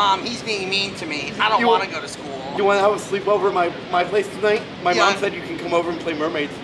Mom, he's being mean to me. I don't want to go to school. You want to have a sleepover at my place tonight? My mom said you can come over and play mermaids.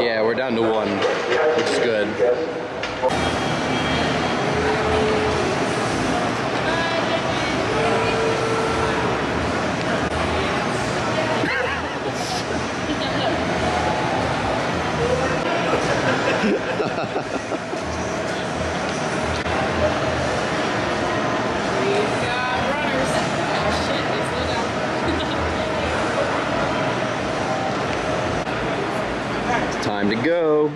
Yeah, we're down to one, which is good. Time to go.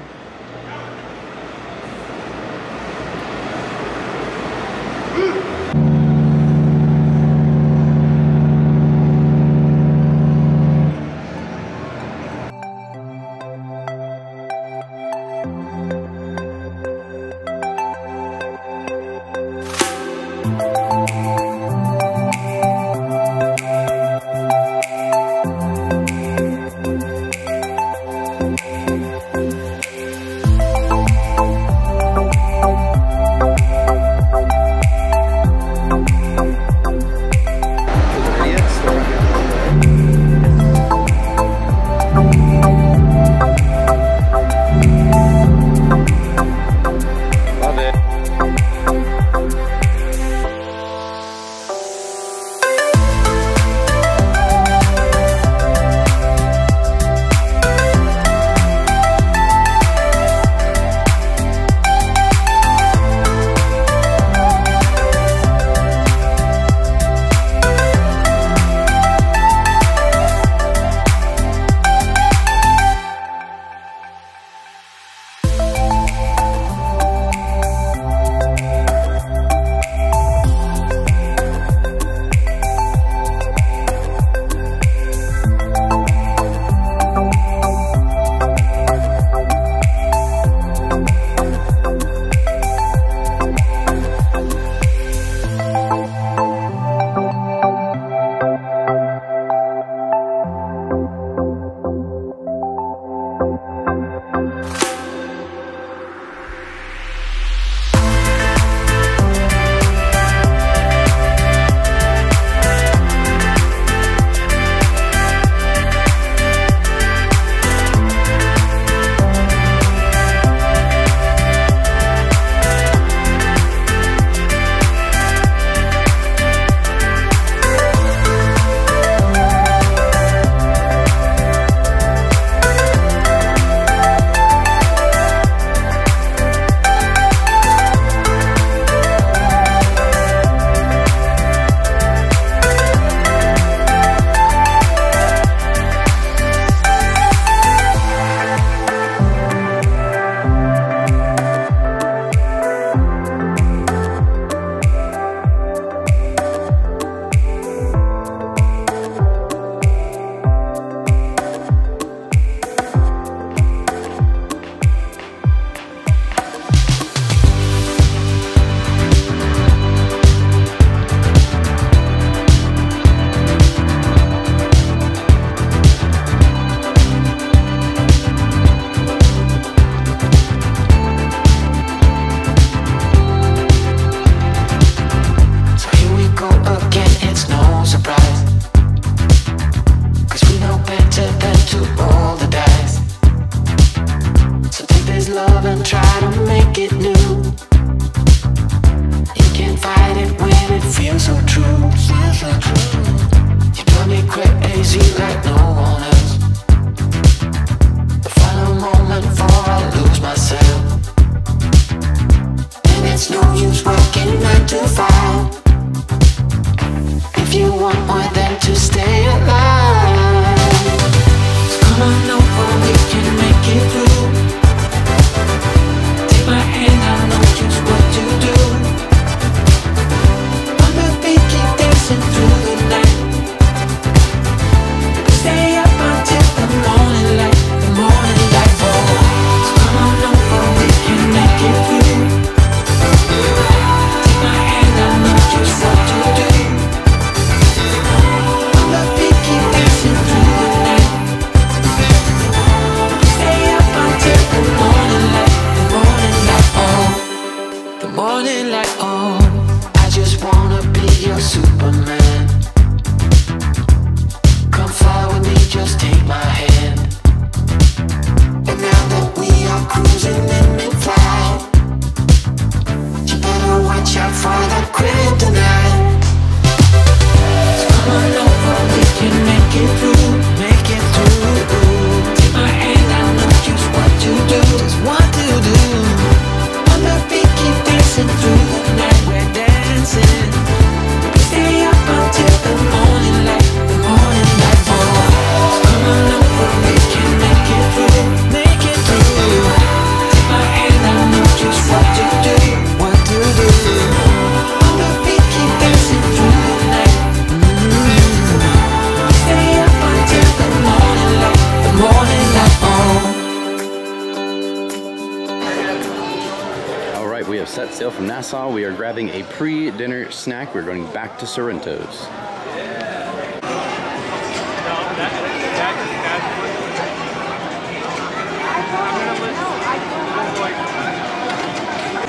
Nassau, we are grabbing a pre-dinner snack. We're going back to Sorrento's. Yeah.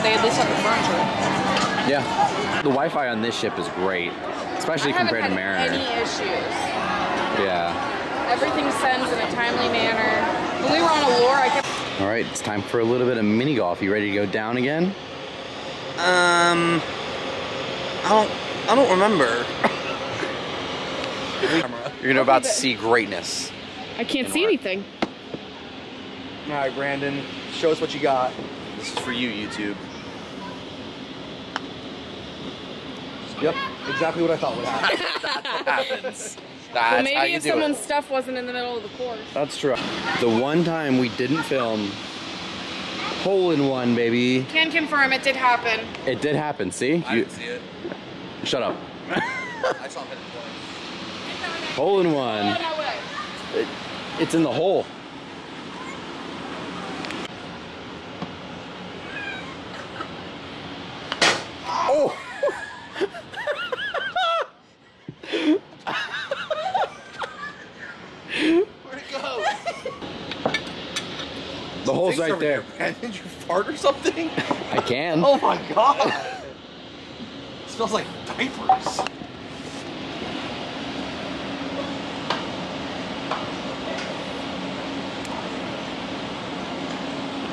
They at least have the furniture. Yeah. The Wi-Fi on this ship is great, especially compared to Mariner. I haven't had any issues. Yeah. Everything sends in a timely manner. When we were on Allure, I kept... All right, it's time for a little bit of mini golf. You ready to go down again? I don't remember. You're gonna about to see greatness. I can't see anything. All right, Brandon, show us what you got. This is for you, YouTube. Yep, exactly what I thought would happen. That's what happens. That's well, maybe if someone's stuff wasn't in the middle of the course. That's true. The one time we didn't film, hole-in-one, baby. Can confirm it did happen. It did happen, see? I didn't see it. Shut up. I saw it hit it. Hole-in-one. No, no way. It's in the hole. Oh! The hole's right there. Did you fart or something? I can. Oh my god. It smells like diapers.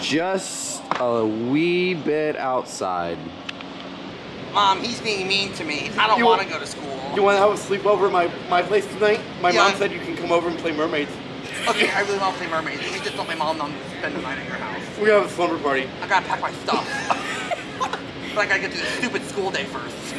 Just a wee bit outside. Mom, he's being mean to me. I don't want to go to school. You want to have a sleepover at my place tonight? My mom said you can come over and play mermaids. Okay, I really want to play mermaids. Please just tell my mom I'm gonna spend the night at your house. We're gonna have a slumber party. I gotta pack my stuff. But I gotta get through this stupid school day first.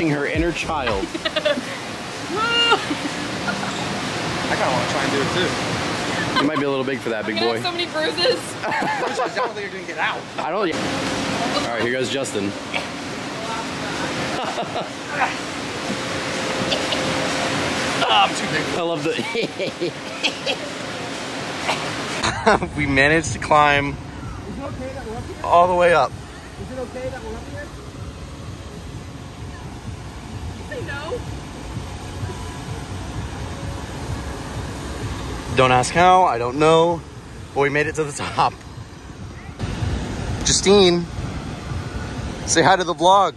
Her inner child. I kind of want to try and do it too. You might be a little big for that, big boy. Have so many bruises. I don't think you're gonna get out. I don't. All right, here goes Justin. I'm too big. I love the. We managed to climb all the way up. Is it okay that we're up here? No. Don't ask how, I don't know, but we made it to the top. Justine, say hi to the vlog.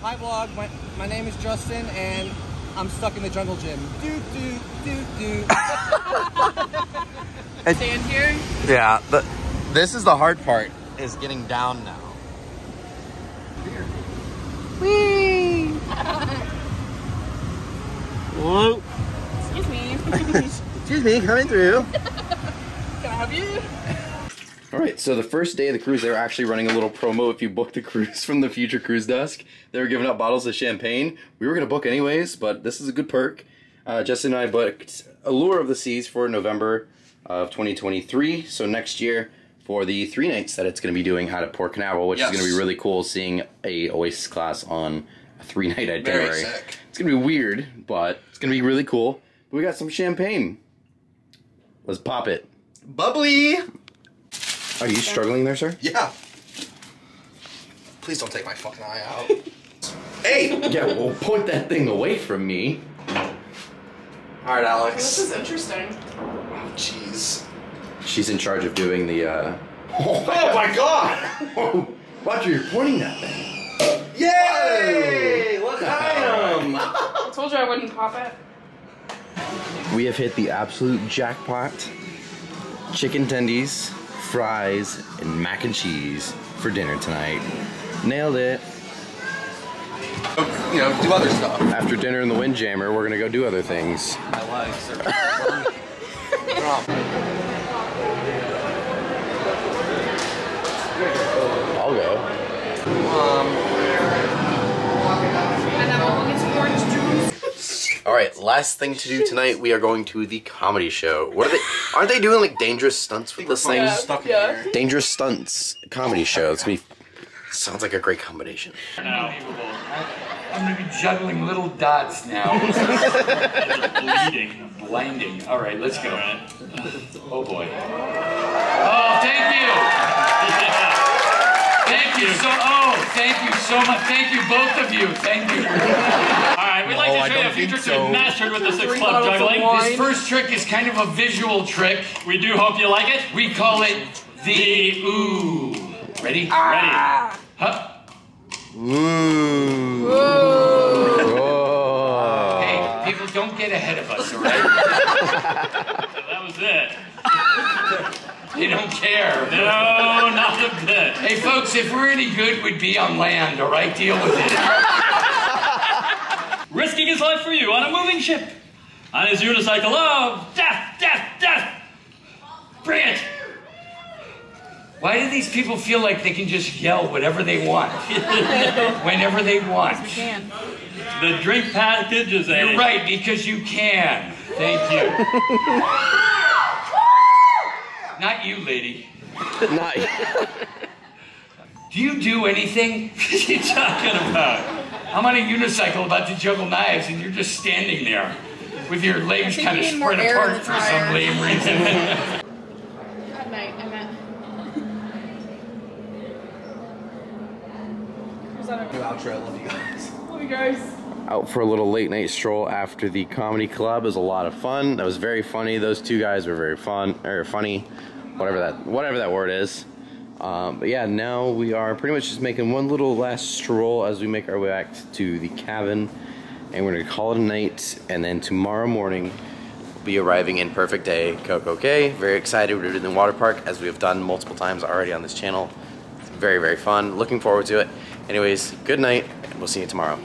Hi vlog, my name is Justin and I'm stuck in the jungle gym. Doo doo doo doo. Stand here? Yeah, this is the hard part, is getting down now. Whee! Whoa. Excuse me. Excuse me, coming through. Can I help you? All right, so the first day of the cruise, they were actually running a little promo. If you booked the cruise from the future cruise desk, they were giving out bottles of champagne. We were going to book anyways, but this is a good perk. Justin and I booked Allure of the Seas for November of 2023. So next year for the 3 nights that it's going to be doing out at Port Canaveral, which is going to be really cool, seeing a Oasis class on a 3-night itinerary. It's going to be weird, but it's going to be really cool. We got some champagne. Let's pop it. Bubbly! Are you struggling there, sir? Yeah. Please don't take my fucking eye out. Hey! Yeah, well, point that thing away from me. Alright, Alex. This is interesting. Oh, jeez. She's in charge of doing the, Oh my god! Roger, you're pointing that thing. Yay! Look at him! I told you I wouldn't pop it. We have hit the absolute jackpot. Chicken tendies, fries, and mac and cheese for dinner tonight. Nailed it. You know, do other stuff. After dinner in the Windjammer, we're gonna go do other things. My legs are I'll go. And then we'll get some orange juice. Alright, last thing to do tonight, we are going to the comedy show. What are they, aren't they doing like dangerous stunts with this thing? Yeah, stuck in here. Dangerous stunts comedy show. It's gonna be sounds like a great combination. Unbelievable. I'm gonna be juggling little dots now. Bleeding, blinding. All right, let's go. Right. Oh boy. Oh, thank you. Thank you so. Oh, thank you so much. Thank you, both of you. Thank you. All right, we'd like to show you a few tricks we've mastered with the six-club juggling. This first trick is kind of a visual trick. We do hope you like it. We call it the ooh. Ready? Ah. Ready. Huh. Ooh. Whoa. Hey, people, don't get ahead of us, all right? So that was it. They don't care. No, not a bit. Hey, folks, if we're any good, we'd be on land, all right? Deal with it. Risking his life for you on a moving ship. On his unicycle. Oh, death, death, death. Bring it. Why do these people feel like they can just yell whatever they want, whenever they want? Because we can. The drink package is a... You're right, because you can. Thank you. Not you, lady. Not you. Do you do anything? What are you talking about? I'm on a unicycle about to juggle knives, and you're just standing there with your legs kind of spread apart for some lame reason. New outro, love you guys. Love you guys. Out for a little late night stroll after the comedy club is a lot of fun. That was very funny. Those two guys were very fun, or funny, whatever that word is. But yeah, now we are pretty much just making one little last stroll as we make our way back to the cabin, and we're gonna call it a night. And then tomorrow morning, we'll be arriving in Perfect Day, Coco Cay. Very excited. We're doing the water park as we have done multiple times already on this channel. It's very, very fun. Looking forward to it. Anyways, good night, and we'll see you tomorrow.